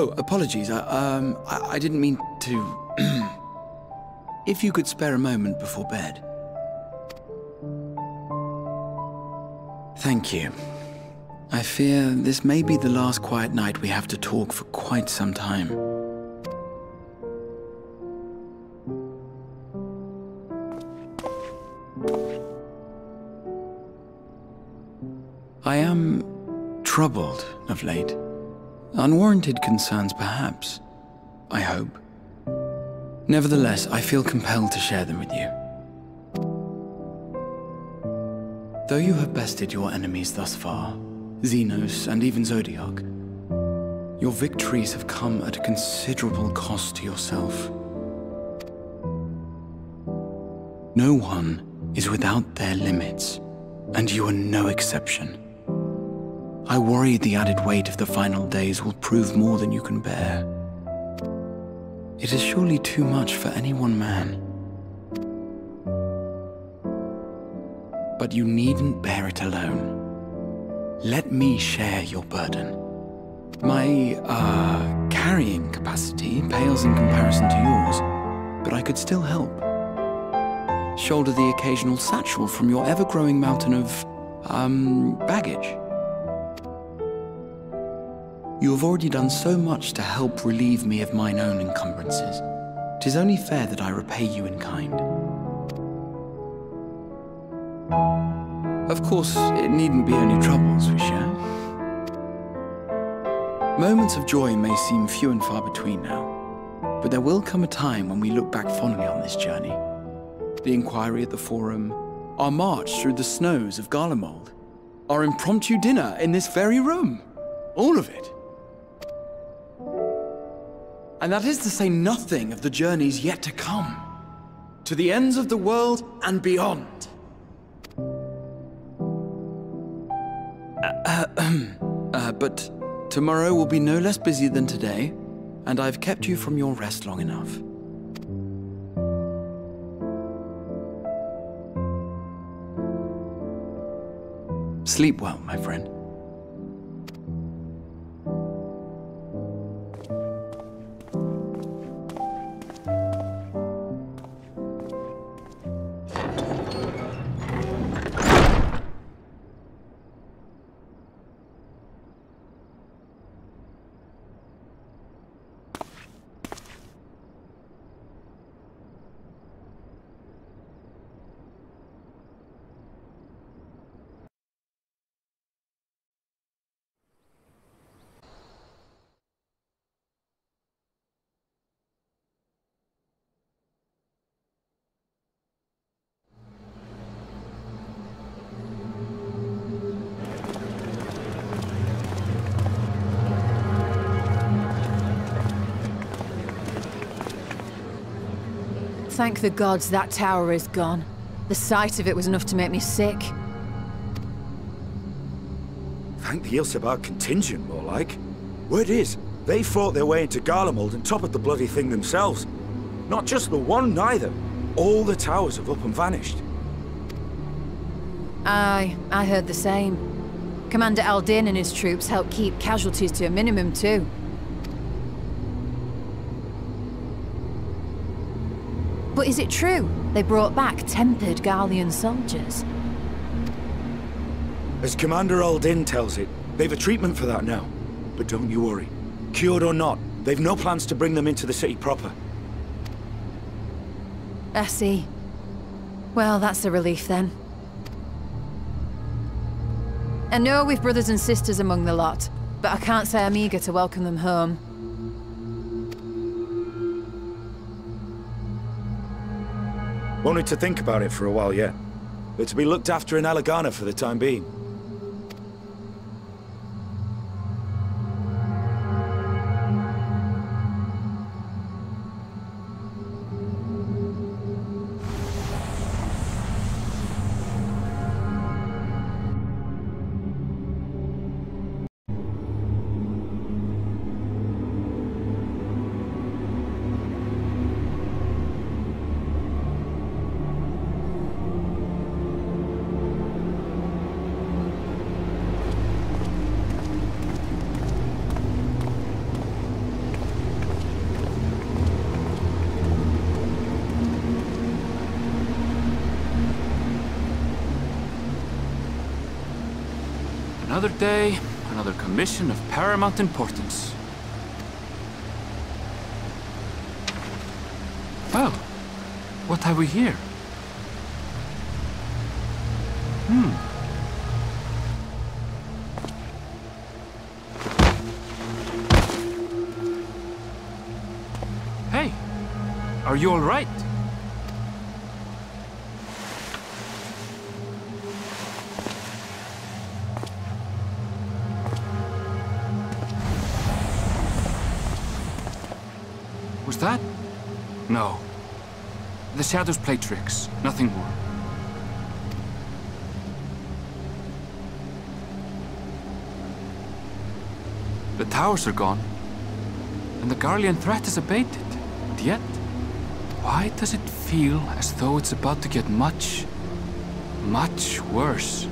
Oh, apologies. I didn't mean to... If you could spare a moment before bed. Thank you. I fear this may be the last quiet night we have to talk for quite some time. I am troubled of late. Unwarranted concerns, perhaps. I hope. Nevertheless, I feel compelled to share them with you. Though you have bested your enemies thus far, Zenos and even Zodiac, your victories have come at a considerable cost to yourself. No one is without their limits, and you are no exception. I worry the added weight of the final days will prove more than you can bear. It is surely too much for any one man. But you needn't bear it alone. Let me share your burden. My, carrying capacity pales in comparison to yours, but I could still help. Shoulder the occasional satchel from your ever-growing mountain of, baggage. You have already done so much to help relieve me of mine own encumbrances. It is only fair that I repay you in kind. Of course, it needn't be only troubles we share. Moments of joy may seem few and far between now, but there will come a time when we look back fondly on this journey. The inquiry at the Forum, our march through the snows of Garlemald, our impromptu dinner in this very room, all of it. And that is to say nothing of the journeys yet to come, to the ends of the world and beyond. But tomorrow will be no less busy than today, and I've kept you from your rest long enough. Sleep well, my friend. Thank the gods that tower is gone. The sight of it was enough to make me sick. Thank the Ilsebar contingent, more like. Word is, they fought their way into Garlemald and toppled the bloody thing themselves. Not just the one, neither. All the towers have up and vanished. Aye, I heard the same. Commander Al-Din and his troops helped keep casualties to a minimum, too. But is it true? They brought back tempered Garlean soldiers? As Commander Aldin tells it, they've a treatment for that now. But don't you worry. Cured or not, they've no plans to bring them into the city proper. I see. Well, that's a relief then. I know we've brothers and sisters among the lot, but I can't say I'm eager to welcome them home. Wanted to think about it for a while yet. They're to be looked after in Alagana for the time being. Another day, another commission of paramount importance. Well, what have we here? Hey, are you all right? Was that? No. The shadows play tricks, nothing more. The towers are gone, and the Garlean threat is abated. And yet, why does it feel as though it's about to get much, much worse?